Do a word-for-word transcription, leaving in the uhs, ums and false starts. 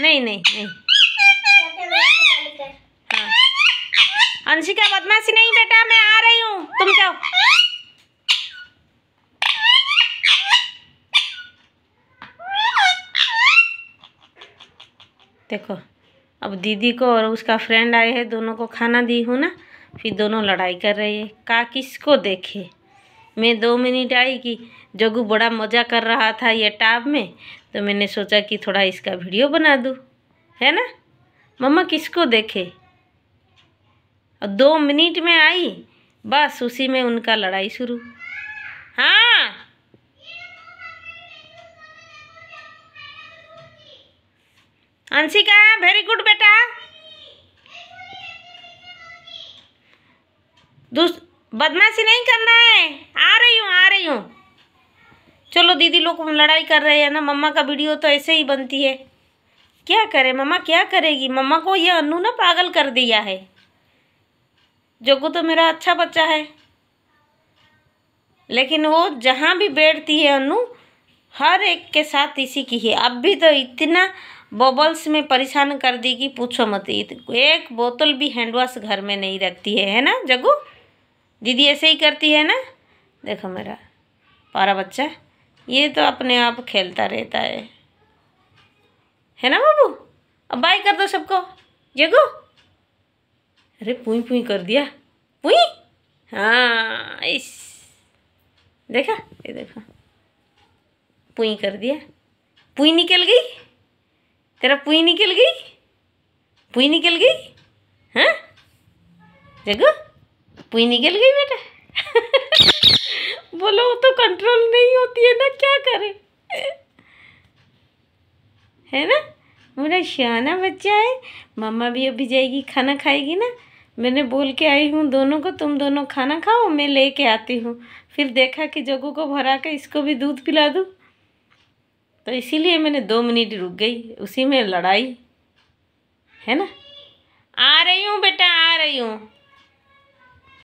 नहीं नहीं नहीं हाँ। अंशिका बदमाशी नहीं बेटा, मैं आ रही हूँ, तुम जाओ। देखो अब दीदी को और उसका फ्रेंड आए हैं, दोनों को खाना दी हूँ ना, फिर दोनों लड़ाई कर रही है। का किसको देखे। मैं दो मिनट आई कि जोगू बड़ा मज़ा कर रहा था ये टैब में, तो मैंने सोचा कि थोड़ा इसका वीडियो बना दूँ, है ना। मम्मा किसको देखे, और दो मिनट में आई, बस उसी में उनका लड़ाई शुरू। हाँ अंशिका वेरी गुड बेटा। दूस बदमाशी नहीं करना है, आ रही हूँ आ रही हूँ। चलो दीदी लोग लड़ाई कर रहे हैं ना, मम्मा का वीडियो तो ऐसे ही बनती है। क्या करे मम्मा, क्या करेगी, मम्मा को ये अन्नू ना पागल कर दिया है। जोगू तो मेरा अच्छा बच्चा है, लेकिन वो जहाँ भी बैठती है अन्नू हर एक के साथ इसी की है। अब भी तो इतना बबल्स में परेशान कर दी कि पूछो मत। एक बोतल भी हैंडवॉश घर में नहीं रखती है, है ना जोगू। दीदी ऐसे ही करती है ना। देखो मेरा पारा बच्चा, ये तो अपने आप खेलता रहता है, है ना बाबू। अब बाय कर दो सबको जोगू। अरे पुई पुई कर दिया, पुई। हाँ इस देखा, ये देखा पुई कर दिया, पुई निकल गई, तेरा पुई निकल गई, पुई निकल गई। हाँ जोगू पुई निकल गई बेटा। बोलो वो तो कंट्रोल नहीं होती है ना, क्या करे, है ना। मेरा शाना बच्चा है। मम्मा भी अभी जाएगी, खाना खाएगी ना। मैंने बोल के आई हूँ दोनों को, तुम दोनों खाना खाओ, मैं लेके आती हूँ। फिर देखा कि जोगू को भरा के इसको भी दूध पिला दूँ, तो इसीलिए मैंने दो मिनट रुक गई, उसी में लड़ाई, है ना। आ रही हूँ बेटा आ रही हूँ।